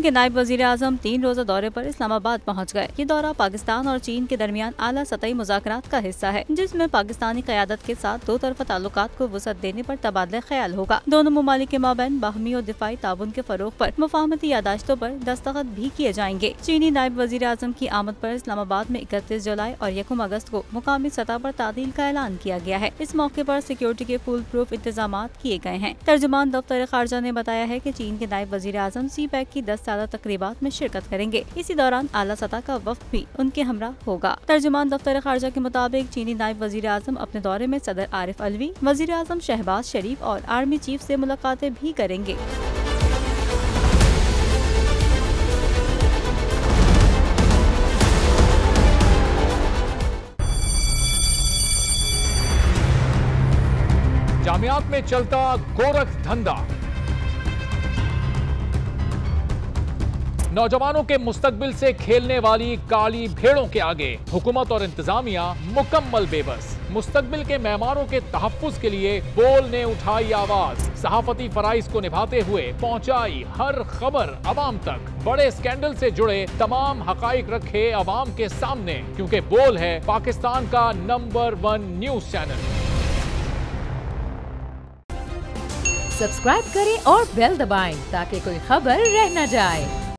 चीन के नायब वजीर आजम 3 रोजा दौरे पर इस्लामाबाद पहुँच गए। ये दौरा पाकिस्तान और चीन के दरमियान आला सतही मुज़ाकरात का हिस्सा है, जिसमें पाकिस्तानी क़यादत के साथ दो तरफा ताल्लुकात को वसअत देने पर तबादला ख्याल होगा। दोनों ममालिक के माबैन बाहमी और दिफाई ताउन के फरोग पर मुफाहमती यादाश्तों पर दस्तखत भी किए जाएंगे। चीनी नायब वजीर आजम की आमद पर इस्लामाबाद में 31 जुलाई और 1 अगस्त को मुकामी सतह पर तादील का ऐलान किया गया है। इस मौके पर सिक्योरिटी के फुल प्रूफ इंतजाम किए गए हैं। तर्जुमान दफ्तर खारजा ने बताया है कि चीन के नायब वजीर आजम CPEC की 10 साला तकरीबात में शिरकत करेंगे। इसी दौरान आला सतह का वफ्द भी उनके हमरा होगा। तर्जुमान दफ्तर खारजा के मुताबिक चीनी नायब वजीर आजम अपने दौरे में सदर आरिफ अलवी, वजीर आजम शहबाज शरीफ और आर्मी चीफ से मुलाकातें भी करेंगे। जामियात में चलता गोरख धंधा नौजवानों के मुस्तकबिल से खेलने वाली काली भेड़ों के आगे हुकूमत और इंतजामिया मुकम्मल बेबस। मुस्तकबिल के मेहमानों के तहफ्फुज़ के लिए बोल ने उठाई आवाज। सहाफती फराइज को निभाते हुए पहुंचाई हर खबर अवाम तक। बड़े स्कैंडल से जुड़े तमाम हकाइक रखे अवाम के सामने, क्योंकि बोल है पाकिस्तान का नंबर 1 न्यूज चैनल। सब्सक्राइब करें और बेल दबाएं ताकि कोई खबर रह न जाए।